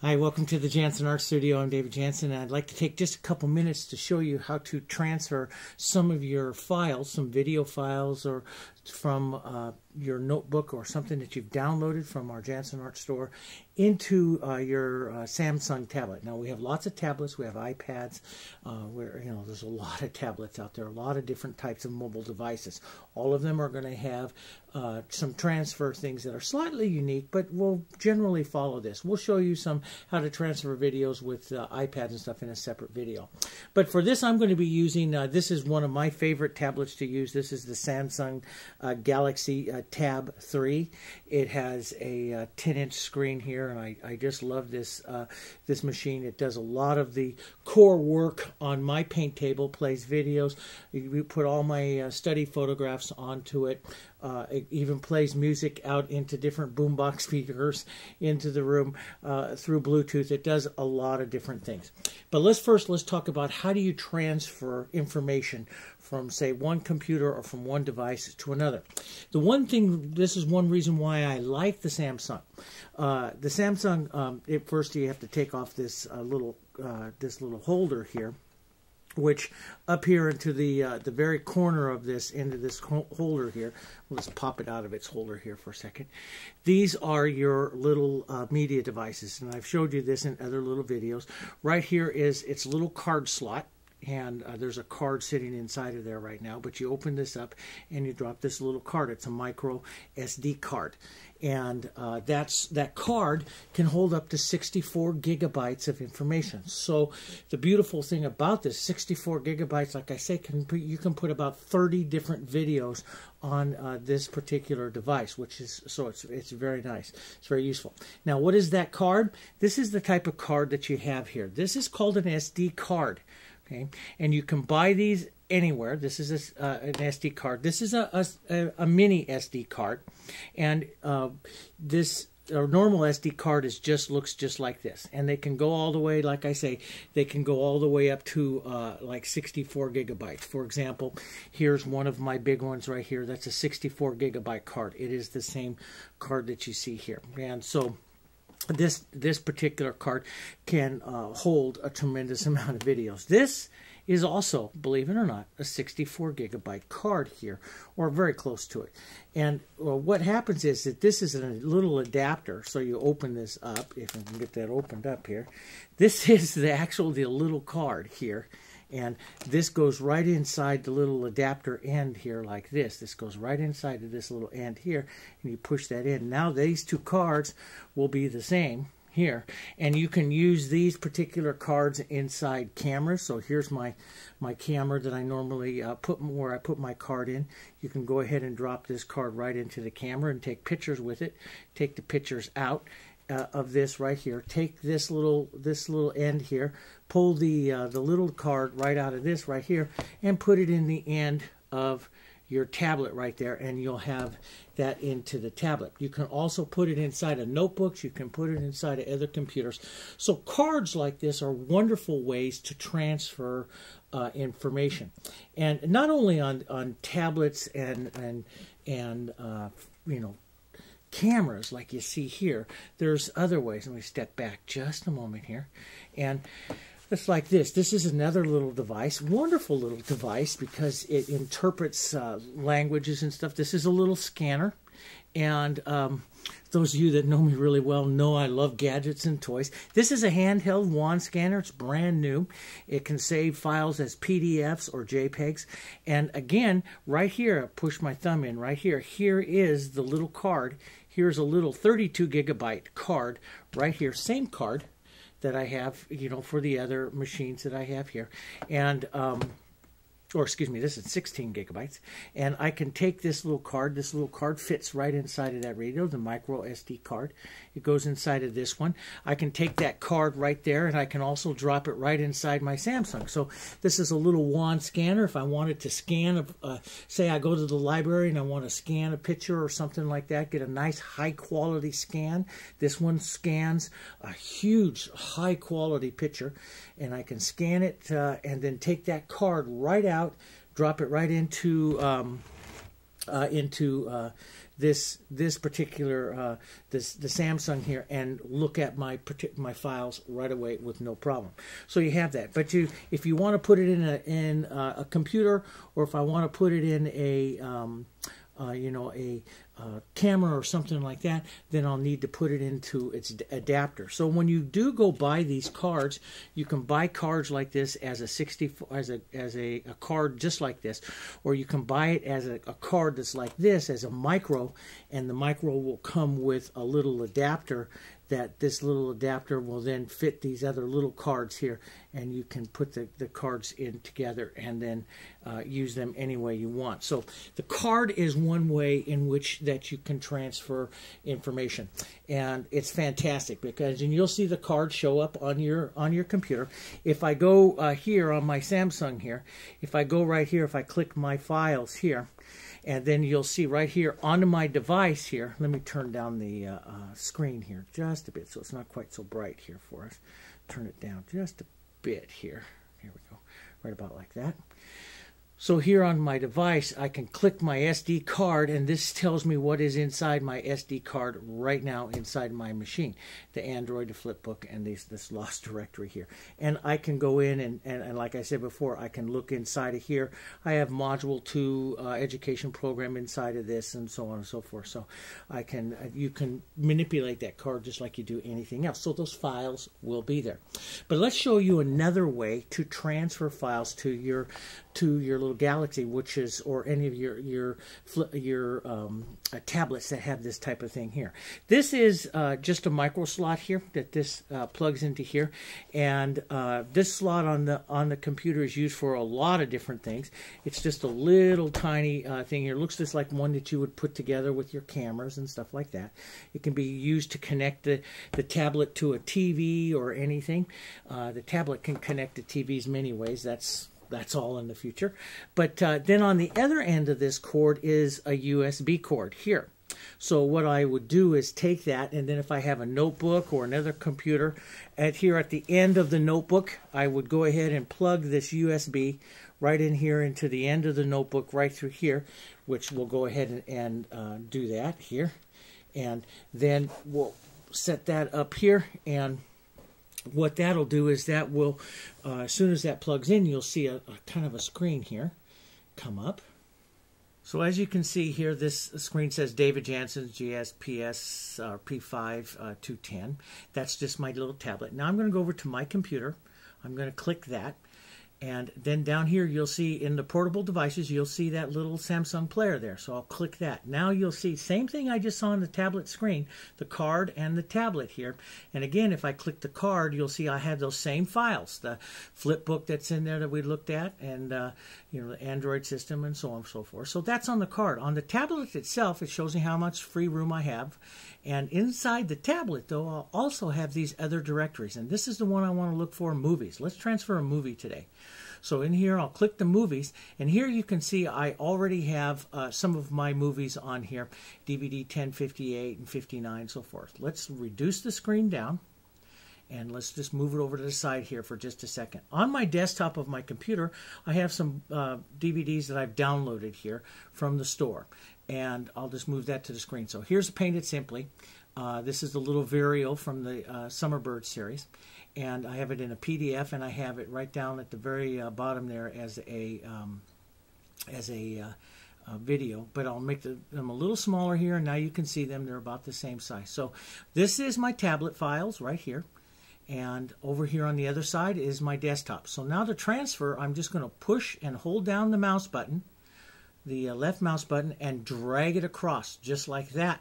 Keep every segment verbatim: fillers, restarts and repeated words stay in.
Hi, welcome to the Jansen Art Studio. I'm David Jansen, and I'd like to take just a couple minutes to show you how to transfer some of your files, some video files, or from uh, your notebook or something that you've downloaded from our Jansen Art Store into uh, your uh, Samsung tablet. Now, we have lots of tablets. We have iPads. Uh, where you know there's a lot of tablets out there, a lot of different types of mobile devices. All of them are going to have uh, some transfer things that are slightly unique, but we'll generally follow this. We'll show you some how to transfer videos with uh, iPads and stuff in a separate video. But for this, I'm going to be using, uh, this is one of my favorite tablets to use. This is the Samsung uh, Galaxy uh, Tab three. It has a ten inch uh, screen here, and I, I just love this, uh, this machine. It does a lot of the core work on my paint table, plays videos. We put all my uh, study photographs onto it. Uh, it even plays music out into different boombox speakers into the room uh, through Bluetooth. It does a lot of different things. But let's first, let's talk about how do you transfer information from, say, one computer or from one device to another. The one thing, this is one reason why I like the Samsung. Uh, the Samsung, um, it, first you have to take off this uh, little uh, this little holder here, which up here into the uh, the very corner of this, into this holder here. Let's pop it out of its holder here for a second. These are your little uh, media devices, and I've showed you this in other little videos. Right here is its little card slot, and uh, there's a card sitting inside of there right now, but you open this up and you drop this little card. It's a micro S D card, and uh, that's that card can hold up to sixty-four gigabytes of information. So the beautiful thing about this, sixty-four gigabytes, like I say, can put, you can put about thirty different videos on uh, this particular device, which is, so it's it's very nice. It's very useful. Now, what is that card? This is the type of card that you have here. This is called an S D card. Okay. And you can buy these anywhere. This is a, uh, an S D card. This is a, a, a mini S D card, and uh, this a normal S D card is just looks just like this. And they can go all the way, like I say, they can go all the way up to uh, like sixty-four gigabytes. For example, here's one of my big ones right here. That's a sixty-four gigabyte card. It is the same card that you see here, and so This this particular card can uh, hold a tremendous amount of videos. This is also, believe it or not, a sixty-four gigabyte card here, or very close to it. And well, what happens is that this is a little adapter. So you open this up, if I can get that opened up here. This is the actual the little card here. And this goes right inside the little adapter end here like this. This goes right inside of this little end here, and you push that in. Now these two cards will be the same here, and you can use these particular cards inside cameras. So here's my my camera that I normally uh, put where I put my card in. You can go ahead and drop this card right into the camera and take pictures with it. Take the pictures out Uh, of this right here. Take this little this little end here, pull the uh, the little card right out of this right here, and put it in the end of your tablet right there, and you'll have that into the tablet. You can also put it inside of notebooks. You can put it inside of other computers. So cards like this are wonderful ways to transfer uh, information, and not only on on tablets and and and uh, you know, cameras like you see here. There's other ways. Let me step back just a moment here, and it's like this. This is another little device, wonderful little device, because it interprets uh, languages and stuff. This is a little scanner, and um, those of you that know me really well know I love gadgets and toys. This is a handheld wand scanner. It's brand new. It can save files as P D Fs or JPEGs. And again, right here, I push my thumb in right here. Here is the little card. Here's a little thirty-two gigabyte card right here. Same card that I have, you know, for the other machines that I have here. And, um, or excuse me, this is sixteen gigabytes, and I can take this little card. This little card fits right inside of that radio, the micro S D card. It goes inside of this one. I can take that card right there, and I can also drop it right inside my Samsung. So this is a little wand scanner. If I wanted to scan, a, uh, say I go to the library and I want to scan a picture or something like that, get a nice high-quality scan. This one scans a huge high-quality picture, and I can scan it uh, and then take that card right out. Out, drop it right into um, uh, into uh, this this particular uh, this the Samsung here and look at my my files right away with no problem. So you have that. But you, if you want to put it in a in a, a computer, or if I want to put it in a um, uh, you know a Uh, camera or something like that, then I'll need to put it into its adapter. So when you do go buy these cards, you can buy cards like this as a sixty-four as a as a, a card just like this, or you can buy it as a, a card that's like this as a micro, and the micro will come with a little adapter. That this little adapter will then fit these other little cards here, and you can put the, the cards in together and then uh, use them any way you want. So the card is one way in which that you can transfer information, and it's fantastic because, and you'll see the card show up on your on your computer. If I go uh, here on my Samsung here, if I go right here, if I click my files here, and then you'll see right here onto my device here. Let me turn down the uh, uh, screen here just a bit so it's not quite so bright here for us. Turn it down just a bit here. Here we go. Right about like that. So here on my device, I can click my S D card, and this tells me what is inside my S D card right now inside my machine, the Android, the Flipbook, and these, this lost directory here. And I can go in and, and, and like I said before, I can look inside of here. I have module two uh, education program inside of this, and so on and so forth. So I can you can manipulate that card just like you do anything else. So those files will be there. But let's show you another way to transfer files to your to your little Galaxy, which is, or any of your your your um, uh, tablets that have this type of thing here. This is uh, just a micro slot here that this uh, plugs into here, and uh, this slot on the on the computer is used for a lot of different things. It's just a little tiny uh, thing here. It looks just like one that you would put together with your cameras and stuff like that. It can be used to connect the the tablet to a T V or anything. Uh, the tablet can connect to T Vs many ways. That's That's all in the future. But uh, then on the other end of this cord is a U S B cord here. So what I would do is take that, and then if I have a notebook or another computer, at here at the end of the notebook, I would go ahead and plug this U S B right in here into the end of the notebook right through here, which we'll go ahead and, and uh, do that here. And then we'll set that up here, and what that'll do is that will, uh, as soon as that plugs in, you'll see a, a kind of a screen here come up. So as you can see here, this screen says David Jansen G S P S uh, R P five two ten. That's just my little tablet. Now I'm going to go over to my computer. I'm going to click that. And then down here, you'll see in the portable devices, you'll see that little Samsung player there. So I'll click that. Now you'll see same thing I just saw on the tablet screen, the card and the tablet here. And again, if I click the card, you'll see I have those same files, the Flipbook that's in there that we looked at, and uh, you know, the Android system, and so on and so forth. So that's on the card. On the tablet itself, it shows me how much free room I have. And inside the tablet, though, I'll also have these other directories. And this is the one I want to look for, movies. Let's transfer a movie today. So in here, I'll click the movies, and here you can see I already have uh, some of my movies on here, D V D ten, fifty-eight, and fifty-nine, and so forth. Let's reduce the screen down, and let's just move it over to the side here for just a second. On my desktop of my computer, I have some uh, D V Ds that I've downloaded here from the store, and I'll just move that to the screen. So here's Painted Simply. Uh, this is the little Vireo from the uh, Summer Bird series. And I have it in a P D F, and I have it right down at the very uh, bottom there as a um, as a, uh, a video. But I'll make the, them a little smaller here, and now you can see them. They're about the same size. So this is my tablet files right here. And over here on the other side is my desktop. So now to transfer, I'm just going to push and hold down the mouse button, the uh, left mouse button, and drag it across just like that.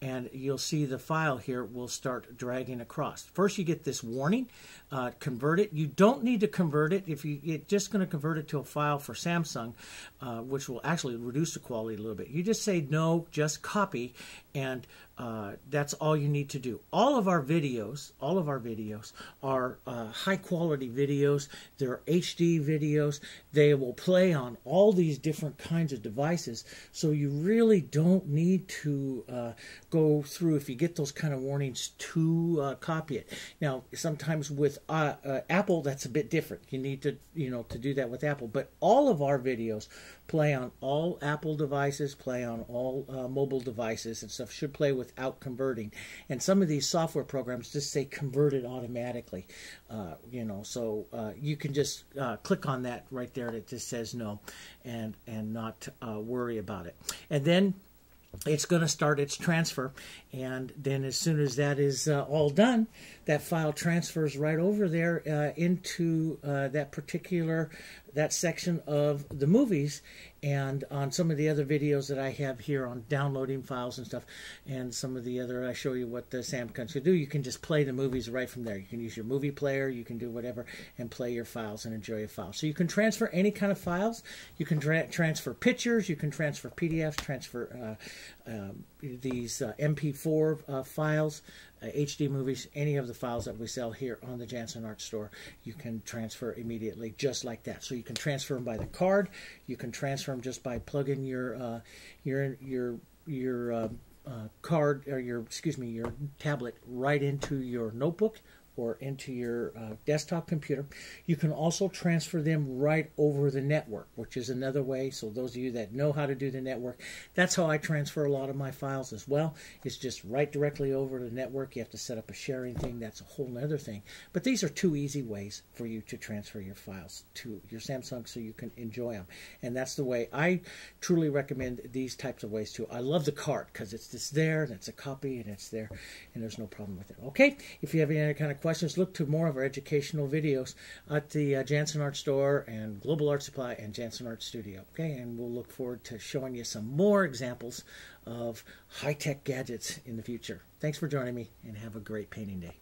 And you'll see the file here will start dragging across. First, you get this warning, uh, convert it. You don't need to convert it. If you, you're just going to convert it to a file for Samsung, uh, which will actually reduce the quality a little bit. You just say, no, just copy, and Uh, that's all you need to do. All of our videos, all of our videos are uh, high quality videos. They're H D videos. They will play on all these different kinds of devices. So you really don't need to uh, go through, if you get those kind of warnings, to uh, copy it. Now, sometimes with uh, uh, Apple, that's a bit different. You need to, you know, to do that with Apple. But all of our videos play on all Apple devices, play on all uh, mobile devices and stuff. Should play with without converting, and some of these software programs just say convert it automatically, uh, you know, so uh, you can just uh, click on that right there, and it just says no, and and not uh, worry about it. And then it's going to start its transfer, and then as soon as that is uh, all done, that file transfers right over there uh, into uh, that particular that section of the movies. And on some of the other videos that I have here on downloading files and stuff, and some of the other, I show you what the Samsung should do. You can just play the movies right from there. You can use your movie player, you can do whatever, and play your files and enjoy your files. So you can transfer any kind of files. You can tra transfer pictures, you can transfer P D Fs, transfer uh, uh, these uh, M P four uh, files, uh, H D movies, any of the files that we sell here on the Jansen Art Store. You can transfer immediately just like that. So you can transfer them by the card. You can transfer them just by plugging your uh, your your your uh, uh, card or your excuse me your tablet right into your notebook or into your uh, desktop computer. You can also transfer them right over the network, which is another way. So those of you that know how to do the network, that's how I transfer a lot of my files as well. It's just right directly over the network. You have to set up a sharing thing. That's a whole nother thing. But these are two easy ways for you to transfer your files to your Samsung so you can enjoy them. And that's the way I truly recommend these types of ways too. I love the card because it's just there, and it's a copy, and it's there, and there's no problem with it. Okay, if you have any kind of questions, Questions, look to more of our educational videos at the uh, Jansen Art Store and Global Art Supply and Jansen Art Studio. Okay, and we'll look forward to showing you some more examples of high-tech gadgets in the future. Thanks for joining me, and have a great painting day.